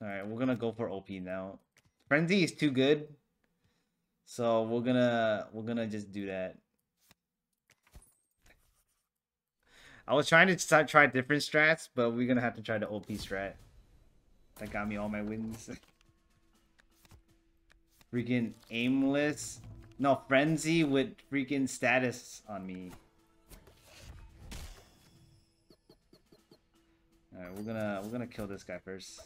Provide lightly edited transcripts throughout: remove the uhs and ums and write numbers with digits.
Alright, we're gonna go for OP now. Frenzy is too good. So we're gonna just do that. I was trying to try different strats, but we're gonna have to try the OP strat. That got me all my wins. Freaking aimless. No, frenzy with freaking status on me. Alright, we're gonna kill this guy first.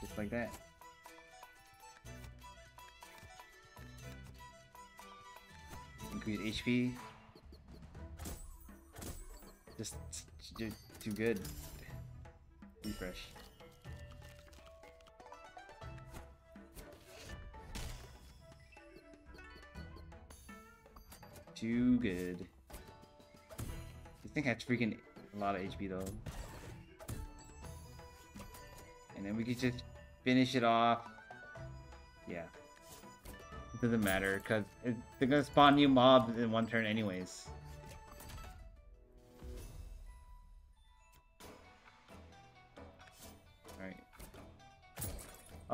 Just like that. Increase HP. Just too good. Refresh. Too good. This thing had freaking a lot of HP though. And then we could just finish it off. Yeah. It doesn't matter because they're gonna spawn new mobs in one turn anyways.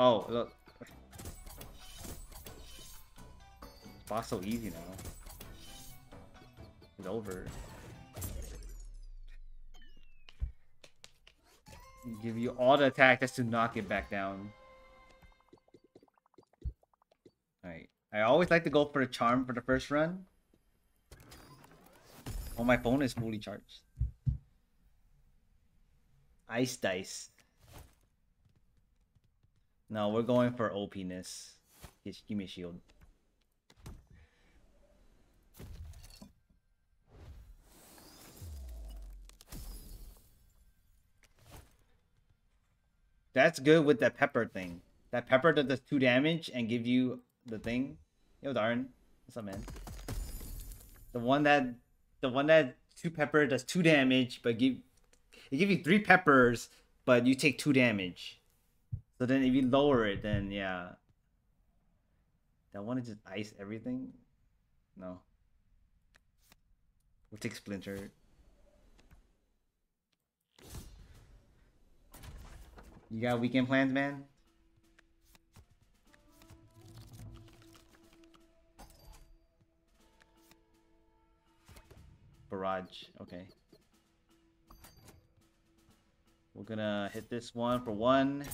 Oh, look. This boss so easy now. It's over. Give you all the attack just to knock it back down. Alright. I always like to go for a charm for the first run. Oh, my phone is fully charged. Ice dice. No, we're going for OP-ness. Just give me a shield. That's good with that pepper thing. That pepper that does 2 damage and give you the thing. Yo, darn. What's up, man? The one that 2 pepper does 2 damage, but it gives you 3 peppers, but you take 2 damage. So then if you lower it, then yeah. That one is just ice everything? No. We'll take Splinter. You got weekend plans, man? Barrage, okay. We're gonna hit this one for 1.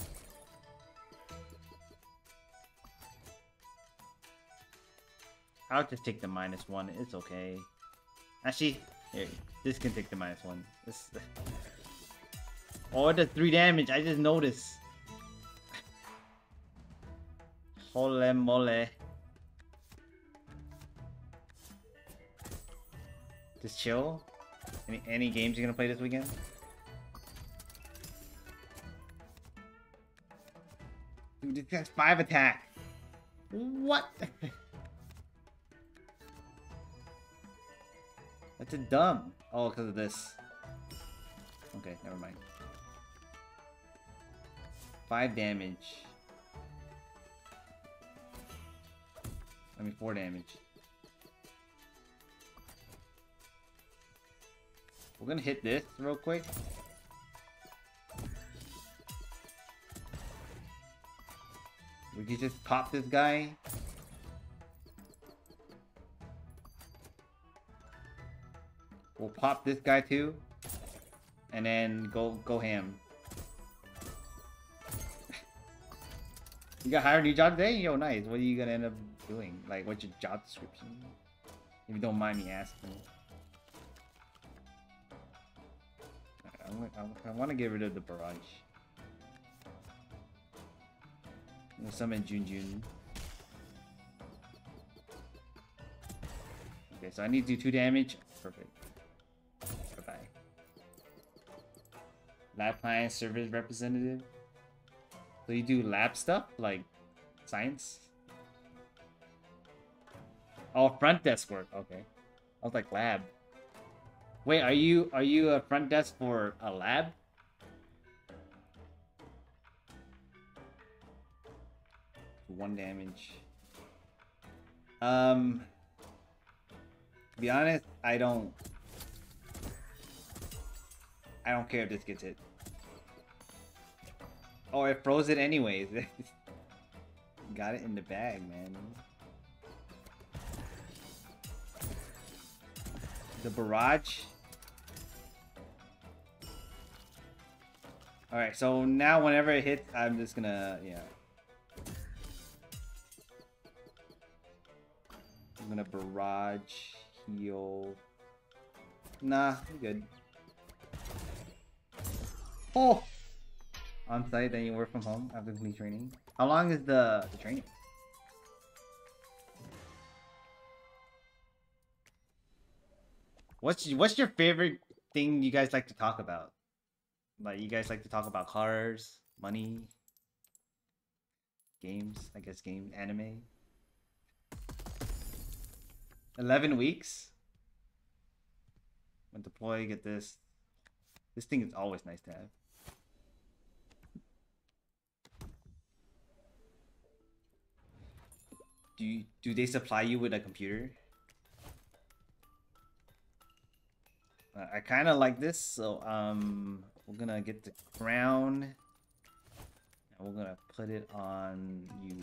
I'll just take the -1. It's okay. Actually, here, this can take the -1. This, or the 3 damage. I just noticed. Holy moly! Just chill. Any games you're gonna play this weekend? Dude, this guy's 5 attack. What? That's a dumb. Oh, because of this. Okay, never mind. 5 damage. I mean, 4 damage. We're gonna hit this real quick. We could just pop this guy. We'll pop this guy too, and then go ham. You got hired a new job today? Yo, nice. What are you gonna end up doing? Like, what's your job description? If you don't mind me asking. I want to get rid of the barrage. We'll summon Junjun. Okay, so I need to do 2 damage. Perfect. Lab client service representative. So you do lab stuff like science? Oh, front desk work. Okay, I was like lab. Wait, are you a front desk for a lab? 1 damage. To be honest, I don't care if this gets hit. Oh, it froze it anyways. Got it in the bag, man. The barrage. Alright, so now whenever it hits, I'm just gonna, yeah. I'm gonna barrage, heal. Nah, I'm good. Oh! On site, then you work from home after complete training. How long is the training? What's your favorite thing you guys like to talk about? Like, you guys like to talk about cars, money, games, I guess games, anime. 11 weeks? When deploy, get this. This thing is always nice to have. Do they supply you with a computer? I kind of like this, so we're gonna get the crown and we're gonna put it on you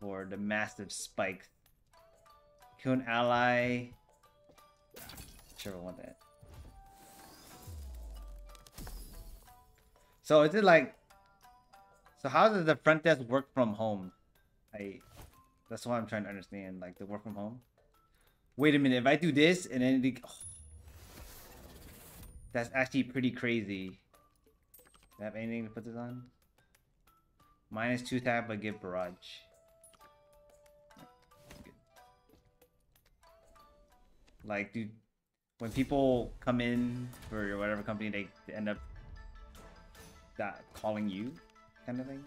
for the massive spike. Kill an ally. Sure, I want that. So is it like? So how does the front desk work from home? That's what I'm trying to understand. Like the work from home. Wait a minute, if I do this and then the, oh, that's actually pretty crazy. Do I have anything to put this on? -2 tab, but get barrage. Good. Like, dude, when people come in for whatever company, they end up that calling you kind of thing.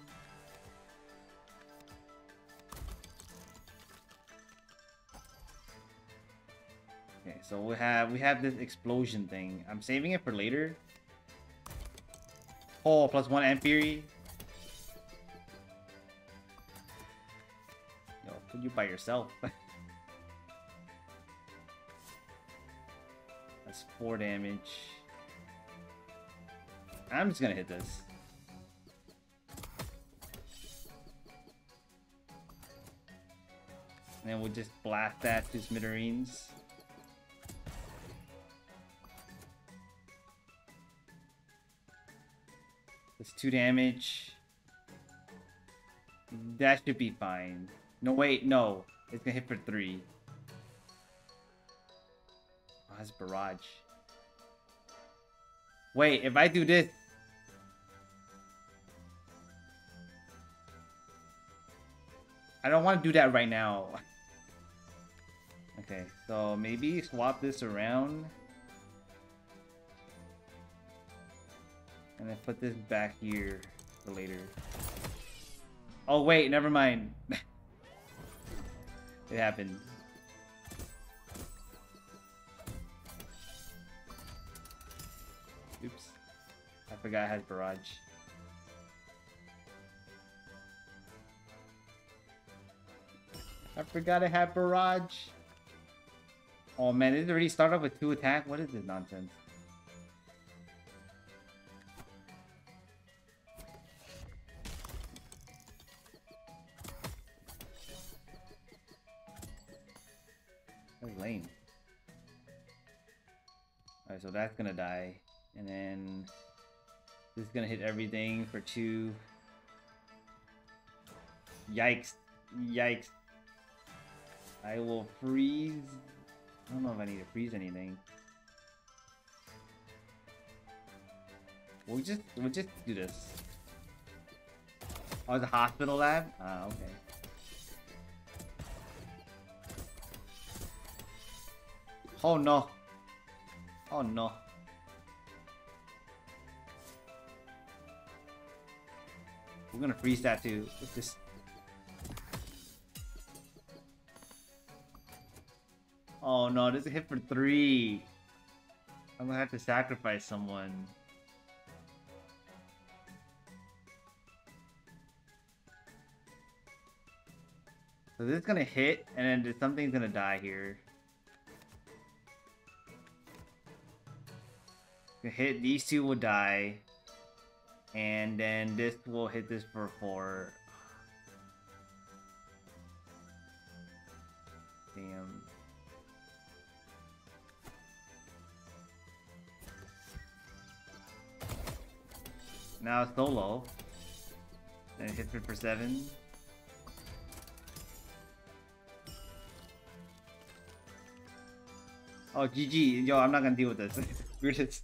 Okay, so we have this explosion thing. I'm saving it for later. Oh, +1 and fury. No, put you by yourself. That's 4 damage. I'm just gonna hit this. And then we'll just blast that to smithereens. That's 2 damage. That should be fine. No, wait, no. It's gonna hit for 3. Oh, that's barrage. Wait, if I do this... I don't want to do that right now. Okay, so maybe swap this around. And then put this back here for later. Oh wait, never mind. It happened. Oops. I forgot I had barrage. Oh man, did it already start off with 2 attack? What is this nonsense? Lame. Alright, so that's gonna die. And then this is gonna hit everything for 2. Yikes. Yikes. I will freeze. I don't know if I need to freeze anything. We'll just do this. Oh, it's a hospital lab? Ah, okay. Oh no. Oh no. We're gonna freeze that too. Let's just... Oh no, this is a hit for 3. I'm gonna have to sacrifice someone. So this is gonna hit, and then something's gonna die here. Gonna hit, these two will die. And then this will hit this for 4. Damn. Now it's solo. And it hits it for 7. Oh, GG. Yo, I'm not gonna deal with this. We're just...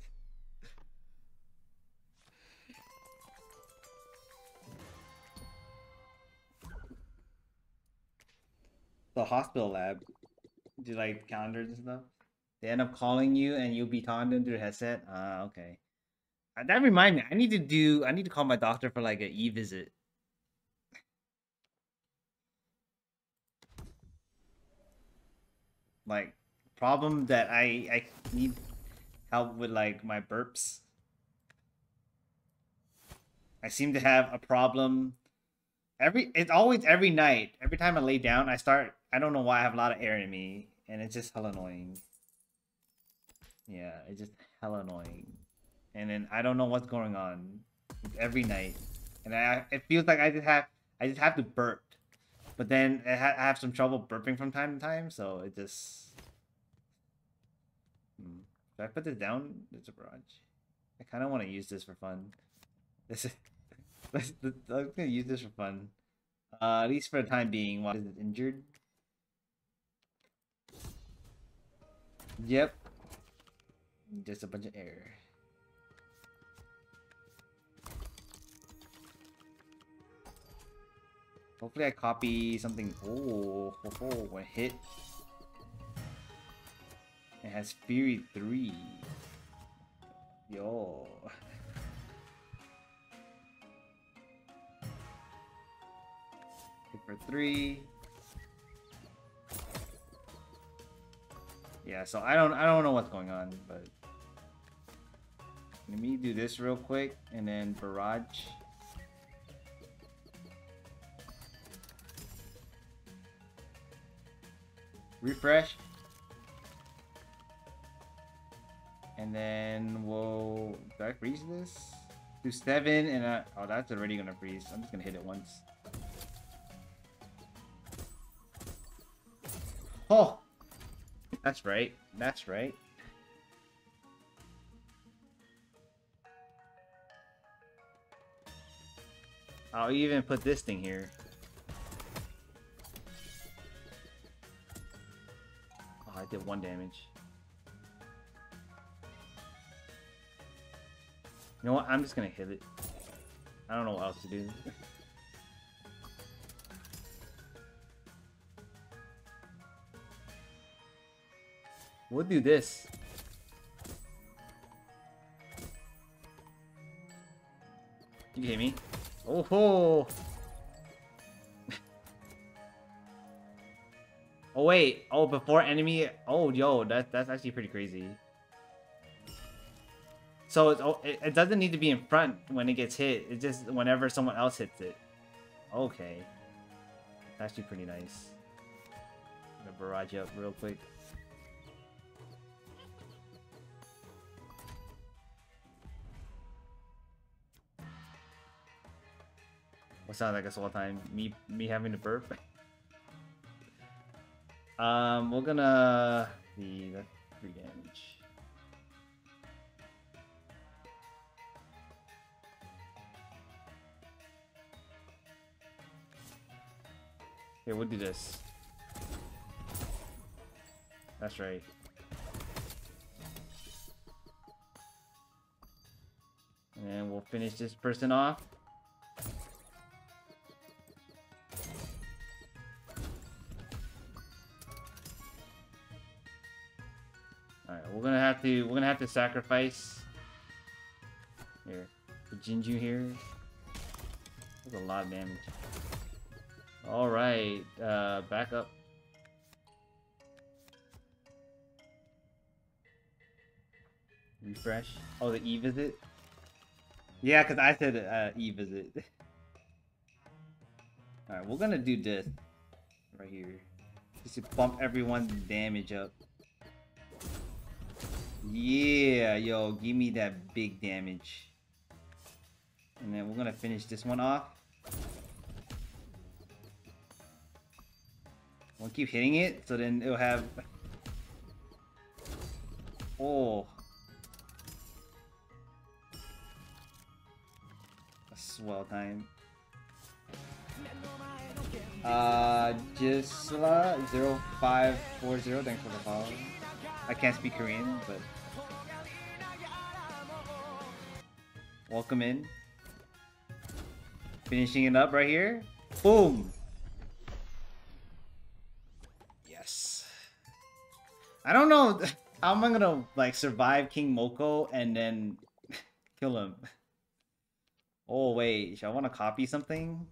the hospital lab. Do you like calendars and stuff? They end up calling you and you'll be talking to them through the headset? Ah, okay. That reminds me, I need to call my doctor for like an e-visit. Like, problem that I need help with like my burps. I seem to have a problem. It's always every night. Every time I lay down, I don't know why I have a lot of air in me, and it's just hella annoying. Yeah, it's just hella annoying. And then I don't know what's going on. It's every night, and it feels like I just have to burp, but then I have some trouble burping from time to time. So it just. Should I put this down? It's a barrage. I kind of want to use this for fun. This is. I'm gonna use this for fun, at least for the time being. While it's injured. Yep. Just a bunch of air. Hopefully, I copy something. Oh, a hit. It has Fury 3. Yo. For 3. Yeah, so I don't know what's going on, but let me do this real quick and then barrage. Refresh. And then we'll do I freeze this? Do 7 and oh, that's already gonna freeze. I'm just gonna hit it once. Oh, that's right. That's right. I'll even put this thing here. Oh, I did 1 damage. You know what? I'm just gonna hit it. I don't know what else to do. We'll do this. You hit me. Oh ho! Oh wait. Oh, before enemy. Oh yo, that's actually pretty crazy. So it's it doesn't need to be in front when it gets hit. It's just whenever someone else hits it. Okay. That's actually pretty nice. I'm gonna barrage you up real quick. What sounds like us all the time? Me having to burp. We're gonna see that 3 damage. Here, we'll do this. That's right. And we'll finish this person off. We're gonna have to sacrifice here the Jinju here. That's a lot of damage. All right, back up. Refresh. Oh, the E visit. Yeah, because I said E visit. All right, we're gonna do this right here. Just to bump everyone's damage up. Yeah, yo, give me that big damage. And then we're gonna finish this one off. We'll keep hitting it, so then it'll have... Oh. A swell time. Jisla0540, thanks for the follow. I can't speak Korean, but... Welcome in. Finishing it up right here. Boom! Yes. I don't know how am I gonna, like, survive King Moko and then kill him. Oh, wait. Should I want to copy something?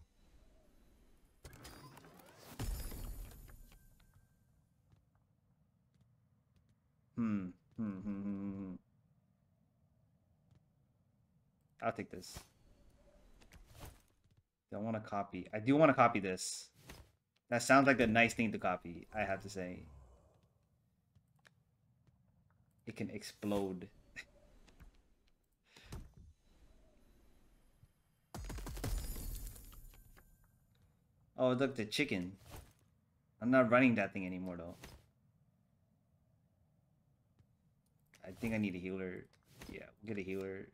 I'll take this. Don't want to copy. I do want to copy this. That sounds like a nice thing to copy, I have to say. It can explode. Oh, look, the chicken. I'm not running that thing anymore, though. I think I need a healer. Yeah, we'll get a healer.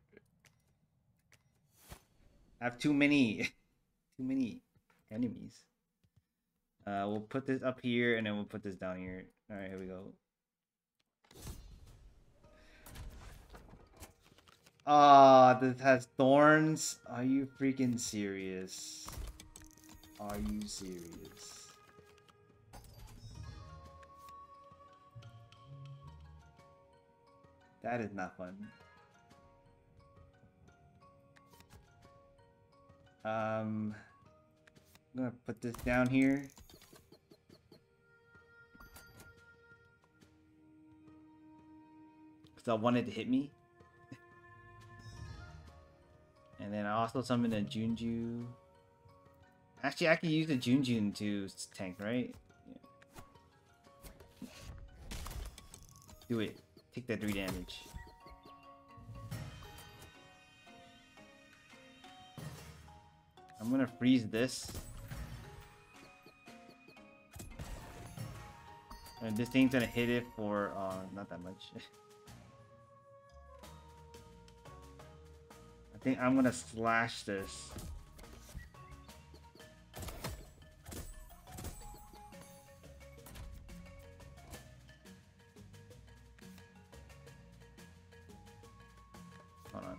I have too many. Too many enemies. We'll put this up here, and then we'll put this down here. Alright, here we go. Ah, this has thorns. Are you freaking serious? Are you serious? That is not fun. I'm gonna put this down here. Because I wanted to hit me. And then I also summoned a Junju. Actually, I can use the Junjun to tank, right? Yeah. Do it. Take that 3 damage. I'm gonna freeze this. And this thing's gonna hit it for not that much. I think I'm gonna slash this. Hold on. I'm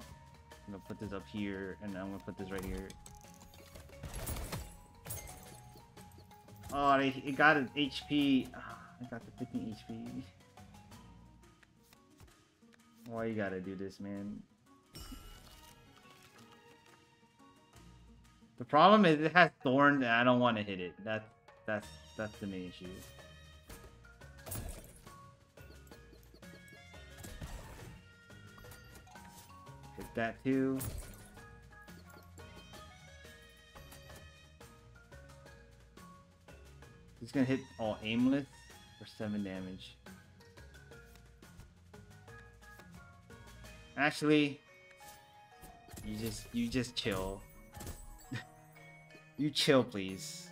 gonna put this up here and I'm gonna put this right here. Oh, it got an HP. Oh, I got the 15 HP. Why you gotta do this, man? The problem is it has thorns and I don't want to hit it. That's the main issue. Hit that too. It's gonna hit all aimless for 7 damage. Actually, you just chill. You chill, please.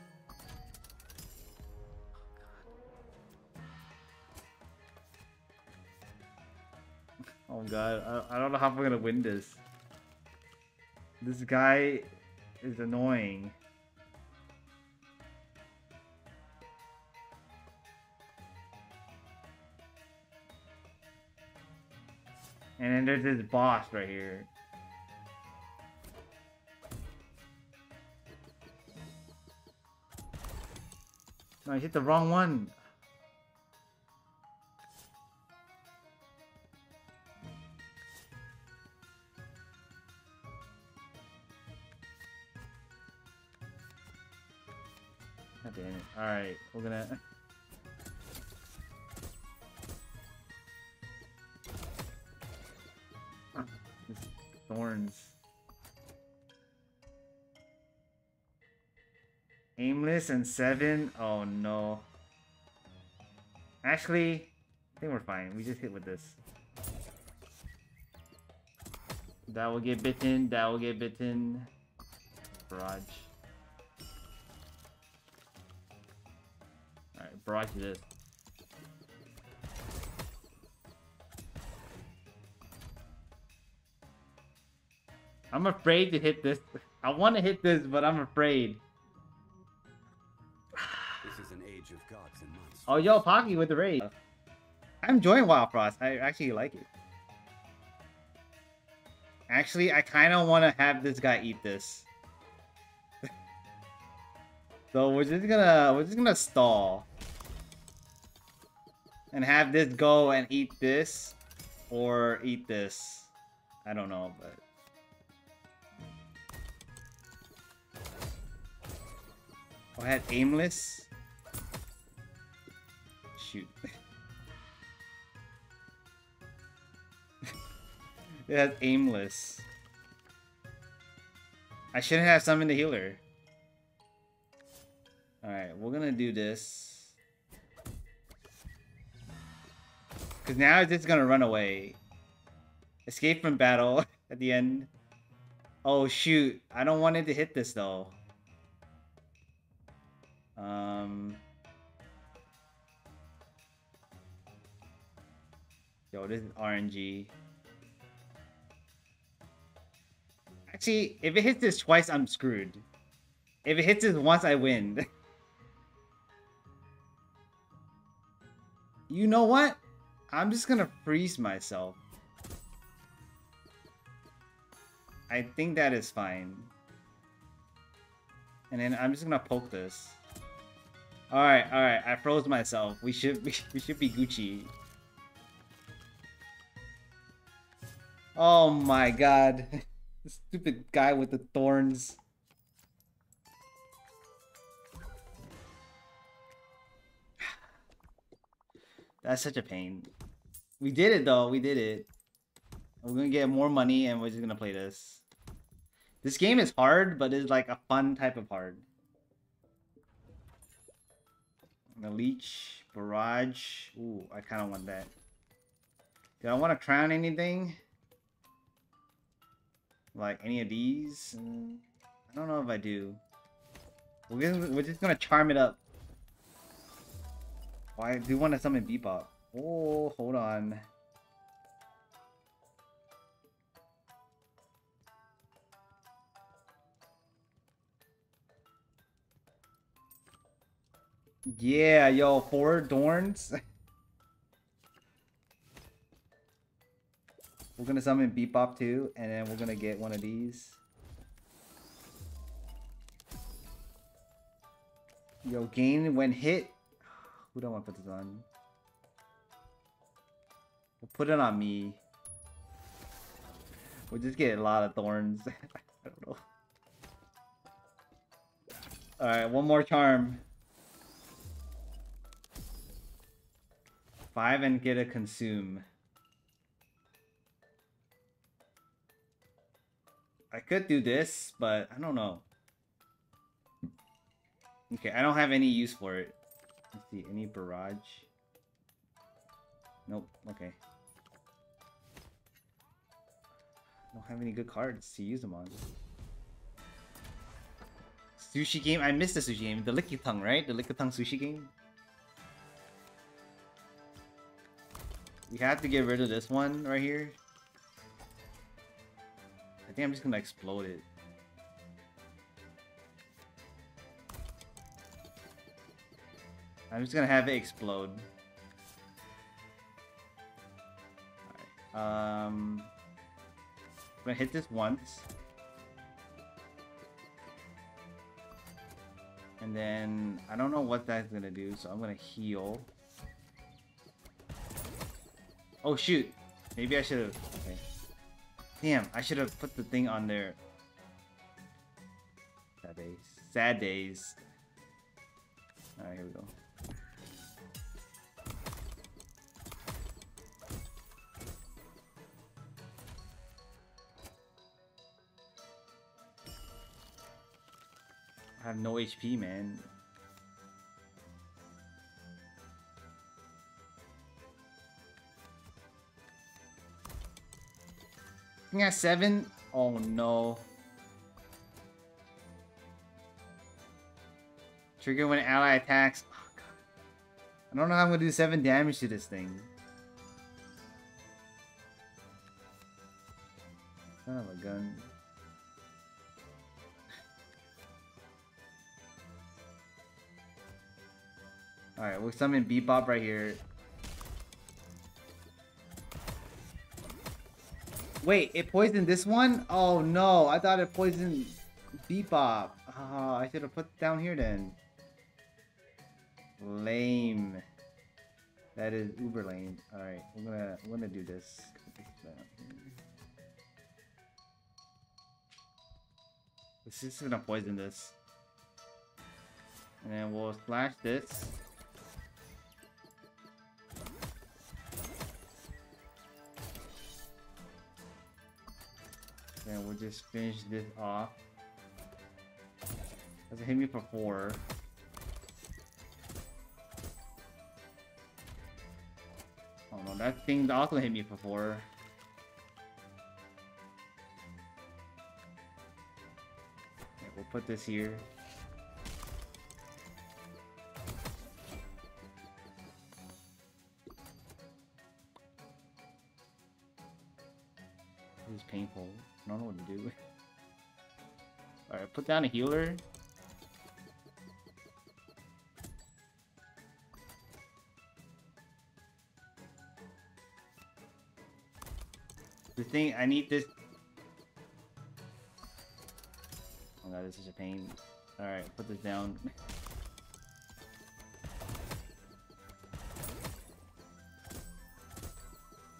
Oh god, I don't know how we're gonna win this. This guy is annoying. And then there's this boss right here. No, I hit the wrong one. God damn it. Alright, we're gonna... Aimless and 7. Oh no. Actually, I think we're fine. We just hit with this. That will get bitten. That will get bitten. Barrage. Alright, barrage this. I'm afraid to hit this. I want to hit this, but I'm afraid. This is an age of gods and monsters. Oh, yo, Pocky with the raid. I'm enjoying Wild Frost. I actually like it. Actually, I kind of want to have this guy eat this. So we're just gonna stall and have this go and eat this, or eat this. I don't know, but. Oh, I had Aimless. Shoot. It has Aimless. I shouldn't have summoned the healer. Alright, we're gonna do this. Because now it's just gonna run away. Escape from battle at the end. Oh, shoot. I don't want it to hit this, though. Yo, this is RNG. Actually, if it hits this twice, I'm screwed. If it hits this once, I win. You know what? I'm just gonna freeze myself. I think that is fine. And then I'm just gonna poke this. Alright, I froze myself. We should be Gucci. Oh my god. The stupid guy with the thorns. That's such a pain. We did it though, we did it. We're gonna get more money and we're just gonna play this. This game is hard, but it's like a fun type of hard. The leech, barrage. Ooh, I kind of want that. Do I want to crown anything? Like any of these? I don't know if I do. We're just gonna charm it up. Oh, I do want to summon Bebop. Oh, hold on. Yeah, yo, 4 Dorns. We're gonna summon Bebop too, and then we're gonna get one of these. Yo, gain when hit. Who don't want to put this on? We'll put it on me. We'll just get a lot of thorns. I don't know. Alright, one more charm. 5 and get a consume. I could do this, but I don't know. Okay, I don't have any use for it. Let's see, any barrage? Nope, okay. I don't have any good cards to use them on. Sushi game? I missed the sushi game. The Licky Tongue, right? The Licky Tongue sushi game? We have to get rid of this one right here. I think I'm just gonna explode it. I'm just gonna have it explode. All right. I'm gonna hit this once. And then I don't know what that's gonna do, so I'm gonna heal. Oh shoot! Maybe I should have. Okay. Damn! I should have put the thing on there. Sad days. Sad days. All right, here we go. I have no HP, man. I think I have 7? Oh no. Trigger when ally attacks. Oh, God. I don't know how I'm gonna do 7 damage to this thing. Son of a gun. Alright, we'll summon Bebop right here. Wait, it poisoned this one? Oh no, I thought it poisoned Bebop. Oh, I should have put it down here then. Lame. That is uber lame. Alright, we're gonna do this. This is gonna poison this. And then we'll slash this. And we'll just finish this off. Doesn't hit me for 4. Oh no, that thing also hit me for 4. Okay, we'll put this here. This is painful. I don't know what to do. Alright, put down a healer. The thing, I need this. Oh god, this is a pain. Alright, put this down.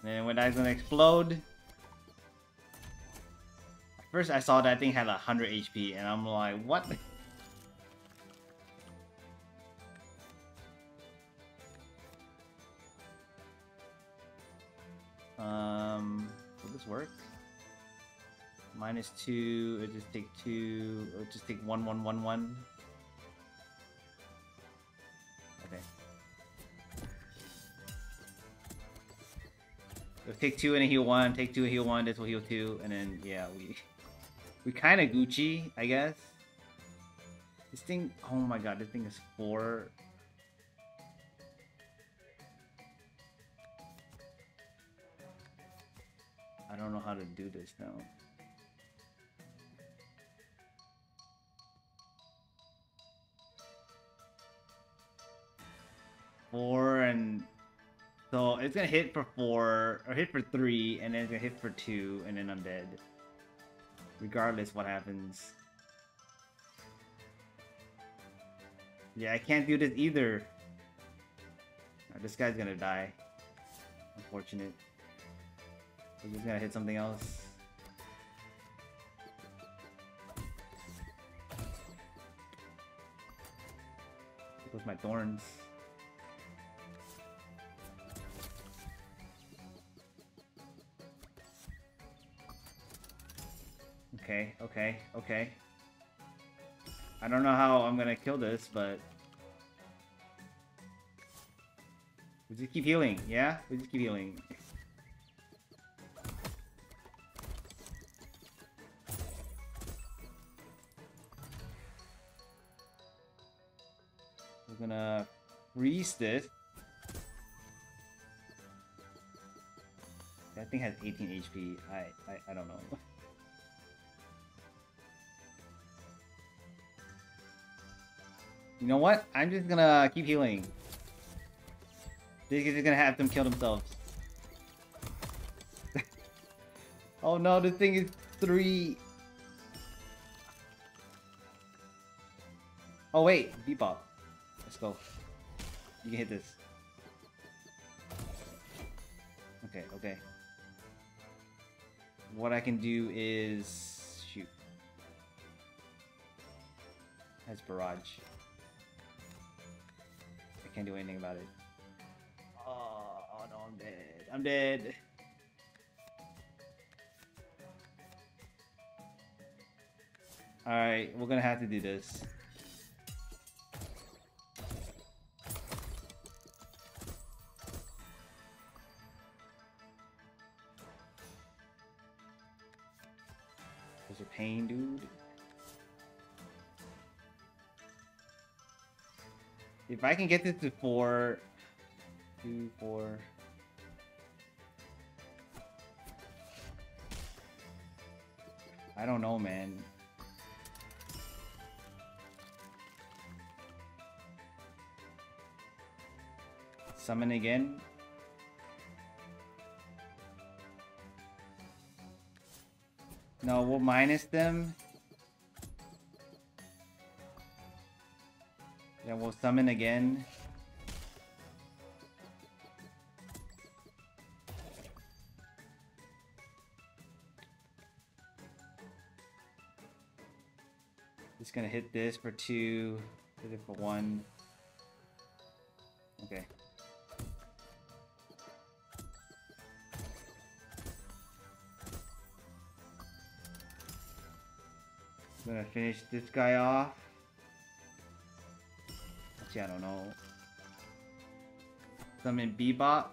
And when that's gonna explode. First, I saw that thing had 100 HP, and I'm like, what? Will this work? -2. It'll just take 2. It'll just take 1, 1, 1, 1. Okay. It'll take 2 and heal 1. Take 2 and heal 1. This will heal 2, and then yeah, we. We kind of Gucci, I guess. This thing, oh my god, this thing is 4. I don't know how to do this now. So it's gonna hit for 4, or hit for 3, and then it's gonna hit for 2, and then I'm dead. Regardless what happens. Yeah, I can't do this either. Right, this guy's gonna die. Unfortunate. He's just gonna hit something else. With my thorns. Okay, okay, okay. I don't know how I'm gonna kill this, but... we just keep healing, yeah? We just keep healing. We're gonna freeze this. That thing has 18 HP. I don't know. You know what? I'm just gonna keep healing. This is just gonna have them kill themselves. Oh no, this thing is 3. Oh wait, Bebop. Let's go. You can hit this. Okay, okay. What I can do is shoot. That's barrage. Can't do anything about it. Oh no, I'm dead. I'm dead. Alright, we're gonna have to do this. your pain, dude. If I can get this to 4, 2, 4. I don't know, man. Summon again. No, we'll minus them. Then we'll summon again. Just gonna hit this for 2, hit it for 1. Okay. I'm gonna finish this guy off. Actually, I don't know. Summon Bebop.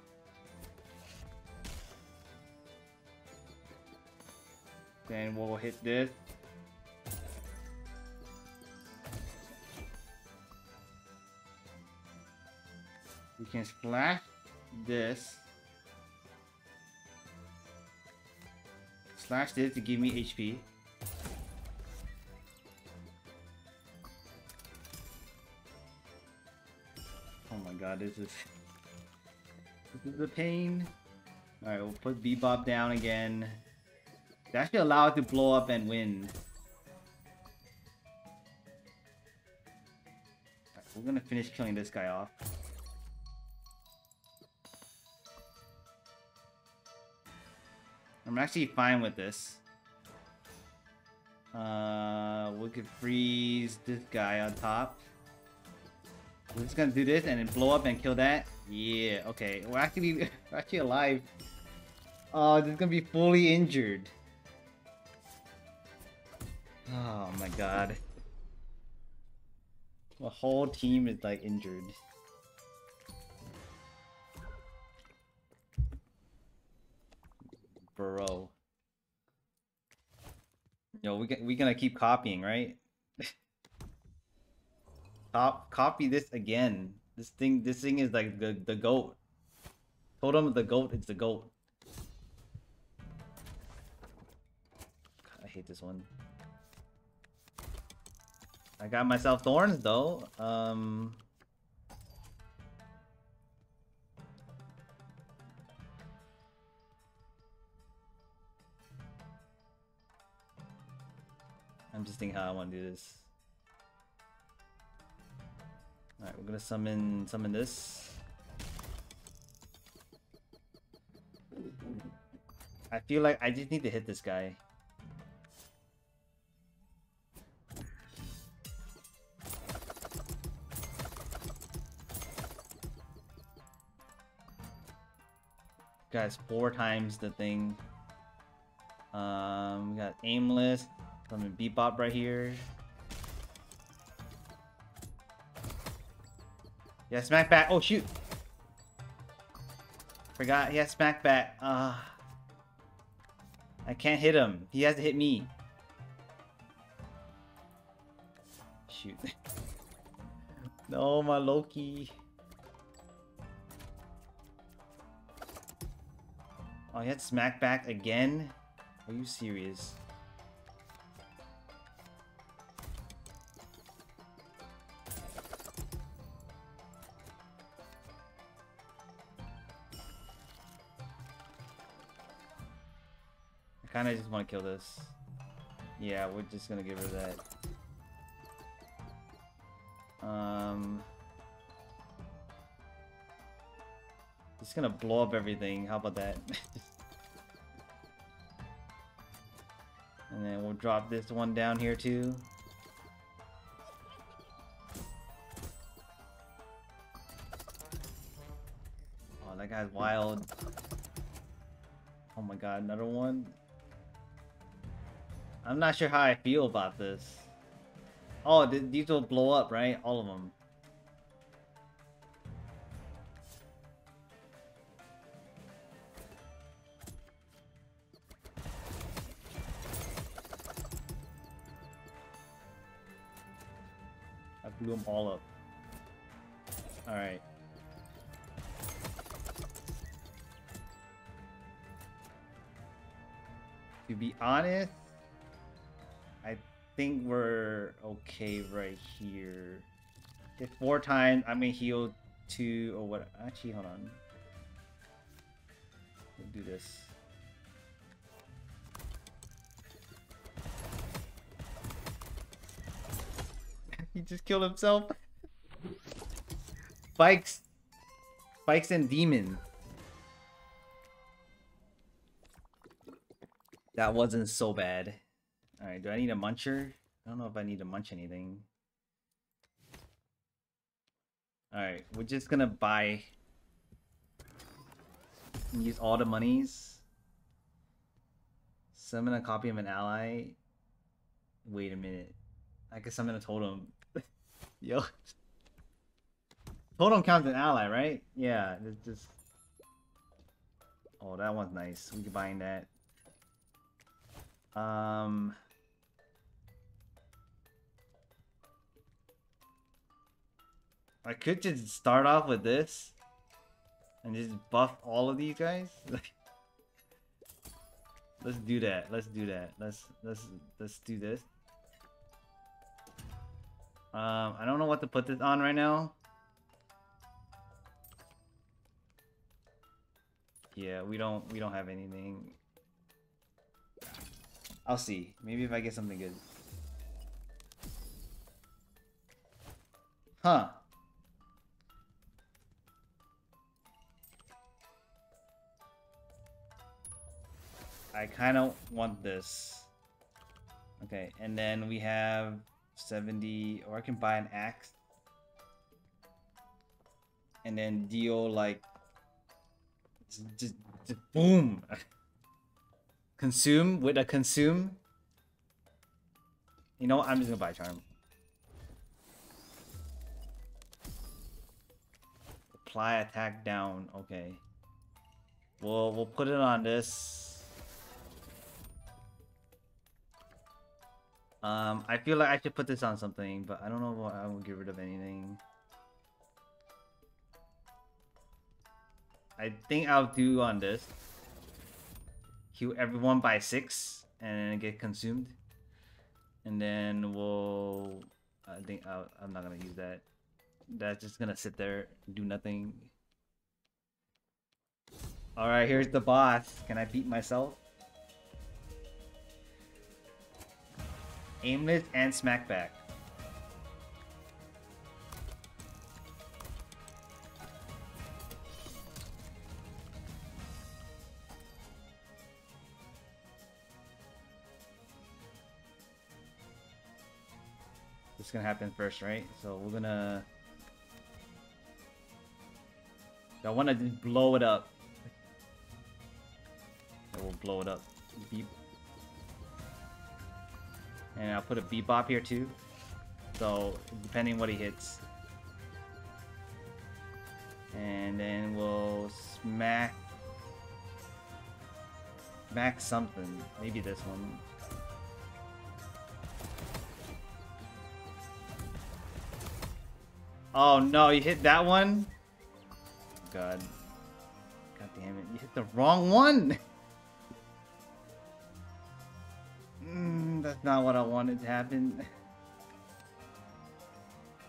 Then we'll hit this. We can splash this. Slash this to give me HP. God, this is the pain. All right, we'll put Bebop down again. That should allow it to blow up and win. All right, we're gonna finish killing this guy off. I'm actually fine with this. We could freeze this guy on top. We're just gonna do this and then blow up and kill that. Yeah, okay. We're actually alive. Oh, this is gonna be fully injured. Oh my god. The whole team is like injured. Bro. Yo, we're gonna keep copying, right? Copy this again. This thing is like the goat. Totem of the goat is the goat. God, I hate this one. I got myself thorns though. I'm just thinking how I want to do this. All right, we're gonna summon this. I feel like I just need to hit this guy. Guys, 4 times the thing. We got Aimless, summon Bebop right here. Yeah, smack back. Oh, shoot. Forgot. Yeah, smack back. I can't hit him. He has to hit me. Shoot. No, my Loki. Oh, he had smack back again? Are you serious? I just want to kill this. Yeah, we're just gonna give her that. Just gonna blow up everything. How about that? And then we'll drop this one down here too. Oh, that guy's wild. Oh my god, another one. I'm not sure how I feel about this. Oh, these will blow up, right? All of them. blew them all up. Alright. To be honest, I think we're okay right here. If 4 times, I'm gonna heal 2 or what? Actually, hold on. We'll do this. He just killed himself. Spikes. Spikes and demon. That wasn't so bad. Alright, do I need a muncher? I don't know if I need to munch anything. Alright, we're just gonna buy and use all the monies. Summon a copy of an ally. Wait a minute. I can summon a totem. Yo. Totem counts an ally, right? Yeah, it's just... Oh, that one's nice. We can bind that. I could just start off with this and just buff all of these guys. Let's do that. Let's do that. Let's do this. I don't know what to put this on right now. Yeah, we don't have anything. I'll see. Maybe if I get something good. Huh. I kind of want this. Okay, and then we have 70, or I can buy an axe. And then deal like... Just boom! Consume with a consume. You know what? I'm just gonna buy charm. Apply attack down. Okay. We'll put it on this. I feel like I should put this on something, but I don't know what I will get rid of anything. I think I'll do on this. Heal everyone by 6 and get consumed, and then we'll... I think I'm not gonna use that. That's just gonna sit there and do nothing. All right, here's the boss. Can I beat myself? Aimless and smackback. It's gonna happen first, right? So we're gonna... I wanna just blow it up. I will blow it up. Beep. And I'll put a bebop here too. So depending what he hits. And then we'll smack... Smack something. Maybe this one. Oh no, you hit that one? God. God damn it, you hit the wrong one! That's not what I wanted to happen.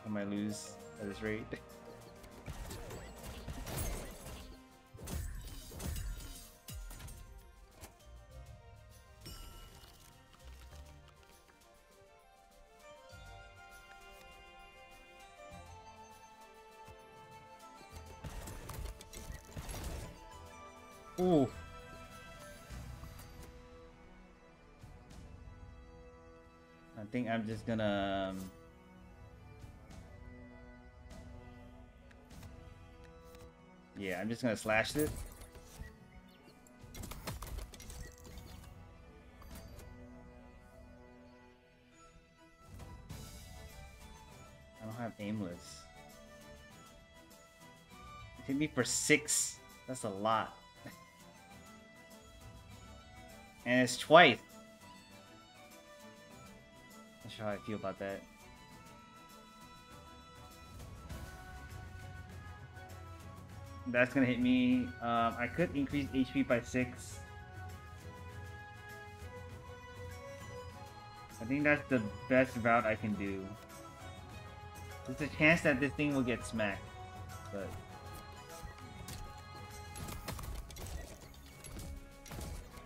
I might lose at this rate. Ooh. I think I'm just gonna... Yeah, I'm just gonna slash this. I don't have aimless. It hit me for 6. That's a lot. And it's twice. Not sure how I feel about that. That's gonna hit me. I could increase HP by 6. I think that's the best route I can do. There's a chance that this thing will get smacked, but...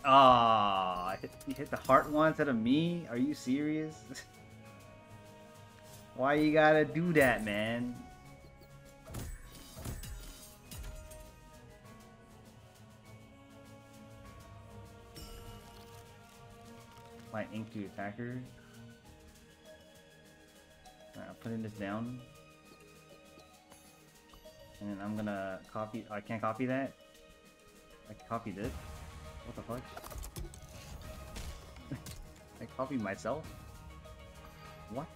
Ah, oh, you hit the heart one instead of me? Are you serious? Why you gotta do that, man? My ink to attacker. Alright, I'm putting this down. And I'm gonna copy. I can't copy that. I can copy this. What the fuck? I copied myself? What?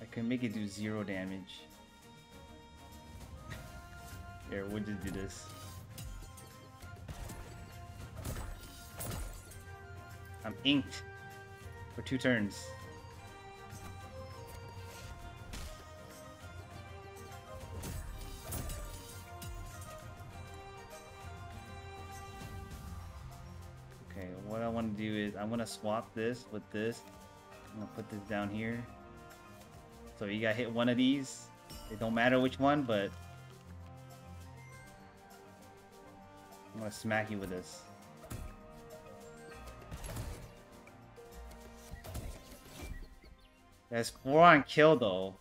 I can make it do 0 damage. Here, we'll just do this. I'm inked for 2 turns. Okay, what I want to do is I'm going to swap this with this. I'm going to put this down here. So you got to hit one of these. It don't matter which one, but... I'm gonna smack you with this. That's 4 on kill though.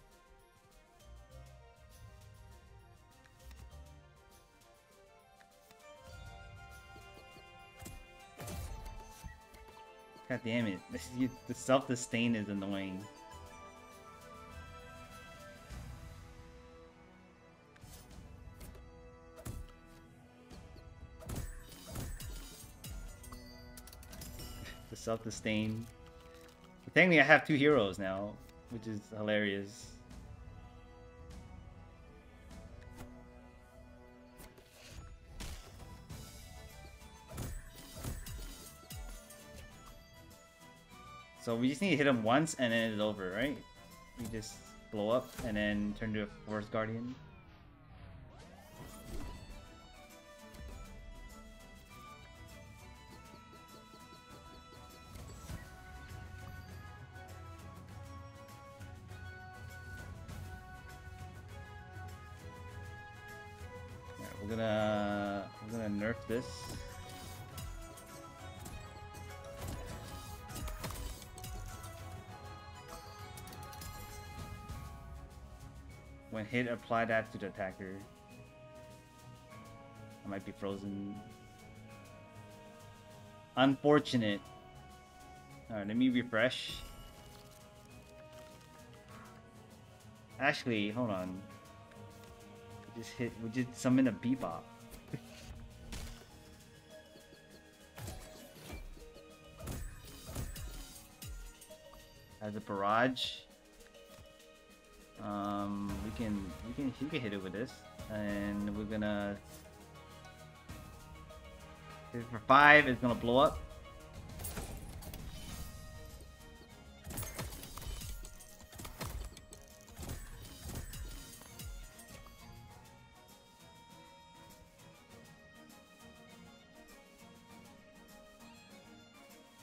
God damn it. The self-sustain is annoying. Self-sustain. But technically I have 2 heroes now, which is hilarious. So we just need to hit him once and then it's over, right? We just blow up and then turn to a Forest Guardian. I'm gonna nerf this. When hit, apply that to the attacker. I might be frozen. Unfortunate. Alright, let me refresh. Actually, hold on. We just summon a Bebop. As a barrage. We can hit it with this. And we're gonna hit it for 5, it's gonna blow up.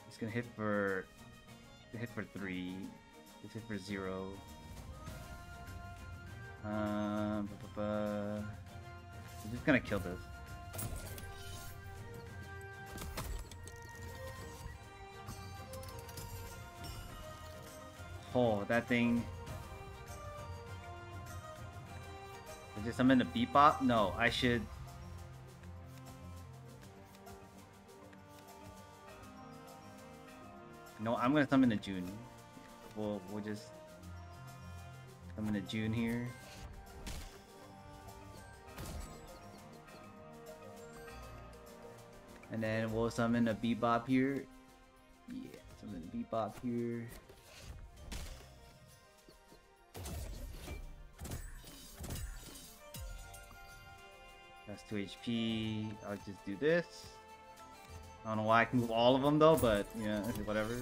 It's gonna hit for 3. It's hit for 0. I'm just gonna kill this. Oh, that thing! Is it summon the Bebop? No, I should. No, I'm gonna summon a June. We'll just summon a June here. And then we'll summon a Bebop here. Yeah, summon a Bebop here. That's 2 HP. I'll just do this. I don't know why I can move all of them though, but yeah, whatever.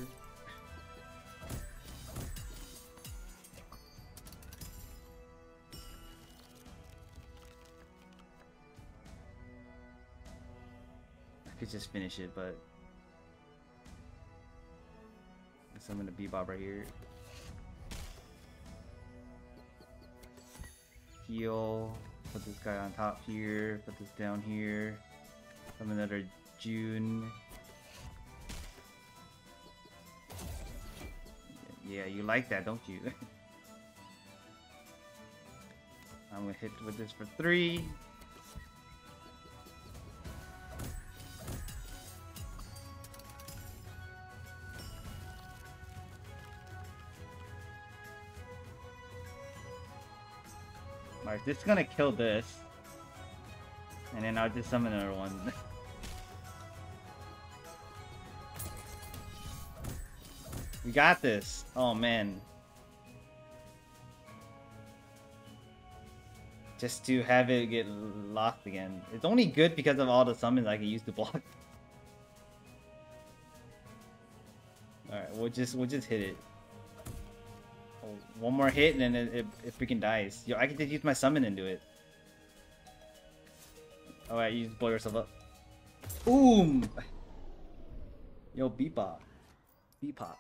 I could just finish it, but I guess I'm gonna bebop right here. Heal. Put this guy on top here. Put this down here. I'm another June. Yeah, you like that, don't you? I'm gonna hit with this for 3. Alright, this is gonna kill this. And then I'll just summon another one. We got this. Oh man. Just to have it get locked again. It's only good because of all the summons I can use to block. Alright, we'll just hit it. One more hit and then it freaking dies. Yo, I can just use my summon and do it. Alright, you just blow yourself up. Boom! Yo, bebop. Bebop.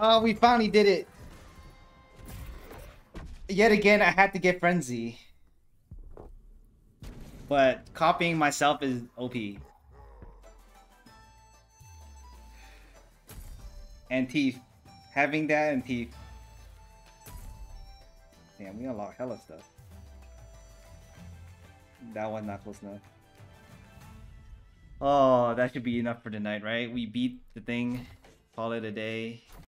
Oh, we finally did it! Yet again, I had to get Frenzy. But copying myself is OP. And Teeth. Having that and Teeth. Damn, we unlocked hella stuff. That was not close enough. Oh, that should be enough for tonight, right? We beat the thing. Call it a day.